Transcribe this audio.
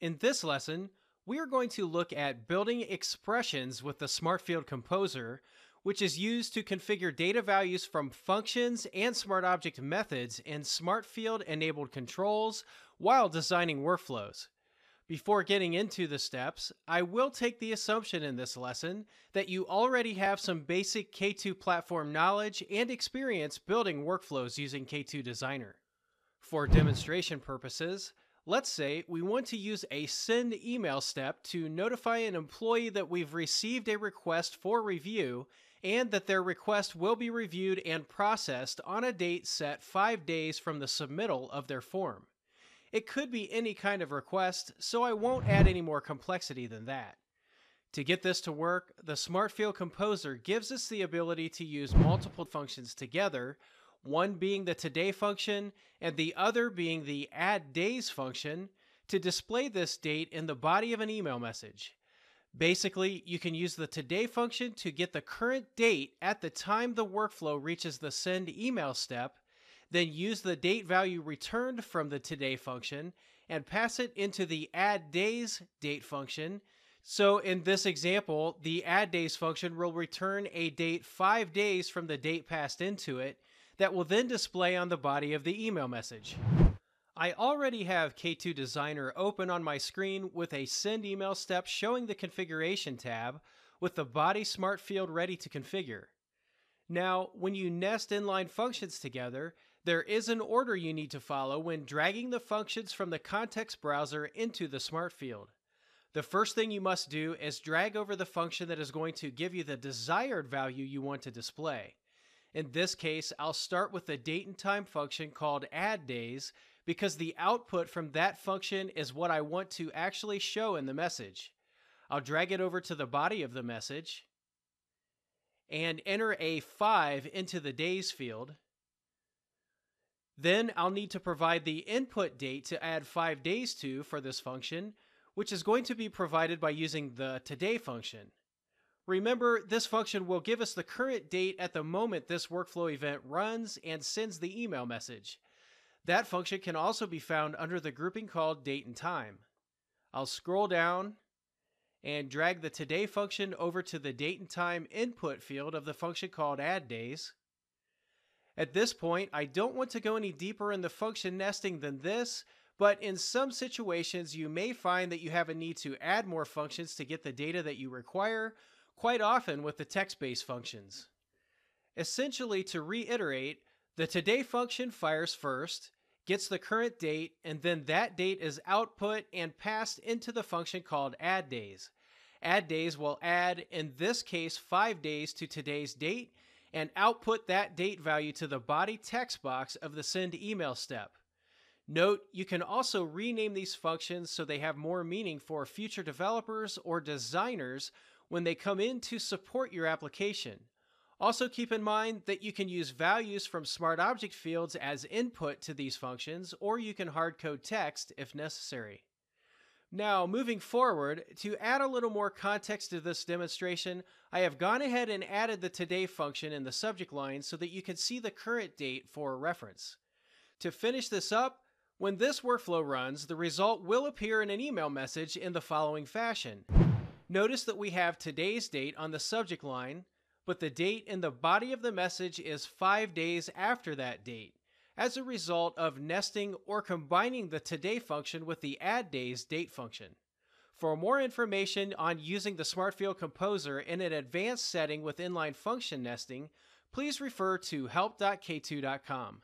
In this lesson, we are going to look at building expressions with the SmartField Composer, which is used to configure data values from functions and SmartObject methods in SmartField-enabled controls while designing workflows. Before getting into the steps, I will take the assumption in this lesson that you already have some basic K2 platform knowledge and experience building workflows using K2 Designer. For demonstration purposes, let's say we want to use a send email step to notify an employee that we've received a request for review and that their request will be reviewed and processed on a date set 5 days from the submittal of their form. It could be any kind of request, so I won't add any more complexity than that. To get this to work, the SmartField Composer gives us the ability to use multiple functions together, one being the today function and the other being the add days function, to display this date in the body of an email message. Basically, you can use the today function to get the current date at the time the workflow reaches the send email step, then use the date value returned from the today function and pass it into the add days date function. So in this example, the add days function will return a date 5 days from the date passed into it, that will then display on the body of the email message. I already have K2 Designer open on my screen with a send email step showing the configuration tab with the body SmartField ready to configure. Now, when you nest inline functions together, there is an order you need to follow when dragging the functions from the context browser into the SmartField. The first thing you must do is drag over the function that is going to give you the desired value you want to display. In this case, I'll start with the date and time function called add days because the output from that function is what I want to actually show in the message. I'll drag it over to the body of the message and enter a 5 into the days field. Then I'll need to provide the input date to add 5 days to for this function, which is going to be provided by using the today function. Remember, this function will give us the current date at the moment this workflow event runs and sends the email message. That function can also be found under the grouping called date and time. I'll scroll down and drag the today function over to the date and time input field of the function called add days. At this point, I don't want to go any deeper in the function nesting than this, but in some situations you may find that you have a need to add more functions to get the data that you require, quite often with the text-based functions. Essentially, to reiterate, the today function fires first, gets the current date, and then that date is output and passed into the function called add days. Add days will add, in this case, 5 days to today's date and output that date value to the body text box of the send email step. Note, you can also rename these functions so they have more meaning for future developers or designers when they come in to support your application. Also keep in mind that you can use values from SmartObject fields as input to these functions, or you can hardcode text if necessary. Now, moving forward, to add a little more context to this demonstration, I have gone ahead and added the today function in the subject line so that you can see the current date for reference. To finish this up, when this workflow runs, the result will appear in an email message in the following fashion. Notice that we have today's date on the subject line, but the date in the body of the message is 5 days after that date, as a result of nesting or combining the today function with the add days date function. For more information on using the SmartField Composer in an advanced setting with inline function nesting, please refer to help.k2.com.